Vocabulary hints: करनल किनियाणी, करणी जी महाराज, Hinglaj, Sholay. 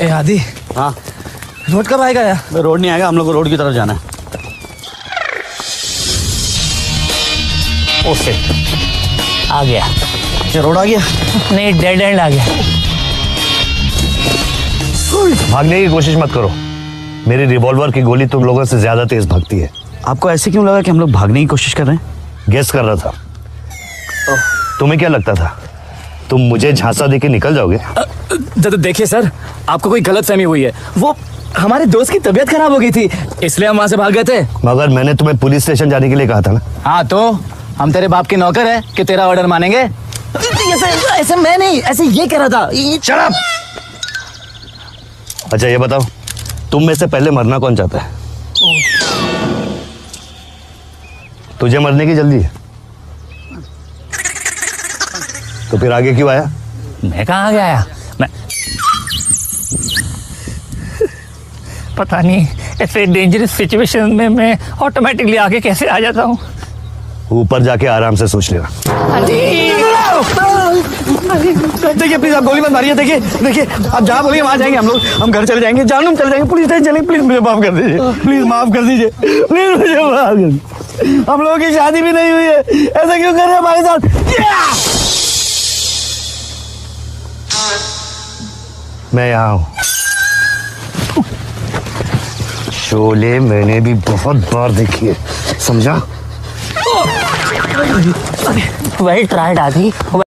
ए आदि, हाँ रोड कब आएगा यार? रोड नहीं आएगा, हम लोग को रोड की तरफ जाना है। ओके आ गया, ये रोड आ गया। नहीं, डेड एंड आ गया। भागने की कोशिश मत करो, मेरी रिवॉल्वर की गोली तुम लोगों से ज्यादा तेज भागती है। आपको ऐसे क्यों लगा कि हम लोग भागने की कोशिश कर रहे हैं? गेस कर रहा था। तुम्हें क्या लगता था तुम मुझे झांसा देके निकल जाओगे? देखिए सर, आपको कोई गलतफहमी हुई है। वो हमारे दोस्त की तबीयत खराब हो गई थी, इसलिए हम वहाँ से भाग गए थे। मगर मैंने तुम्हें पुलिस स्टेशन जाने के लिए कहा था ना। हाँ, तो हम तेरे बाप के नौकर हैं कि तेरा ऑर्डर मानेंगे। ऐसे मैं नहीं, ऐसे ये कह रहा था। शराब। अच्छा ये बताओ, तुम में से पहले मरना कौन चाहता है? तुझे मरने की जल्दी है, तो फिर आगे क्यों आया? मैं कहाँ आगे आया? मैं पता नहीं, ऐसे डेंजरस सिचुएशन में मैं ऑटोमेटिकली आगे कैसे आ जाता हूँ। ऊपर जाके आराम से सोच लेना। देखिए प्लीज, आप गोली मत मारिए। देखिए देखिए, आप जहाँ बोलिए वहाँ जाएंगे हम लोग। हम घर चले जाएंगे, जानूम चले जाएंगे, पुलिस स्टेशन चलेंगे। प्लीज मुझे माफ कर दीजिए, प्लीज माफ कर दीजिए, प्लीज मुझे माफ कर। हम लोगों की शादी भी नहीं हुई है, ऐसा क्यों कर रहे हैं हमारे साथ? मैं यहाँ हूँ। शोले मैंने भी बहुत बार देखी है, समझा? Well tried, Adi.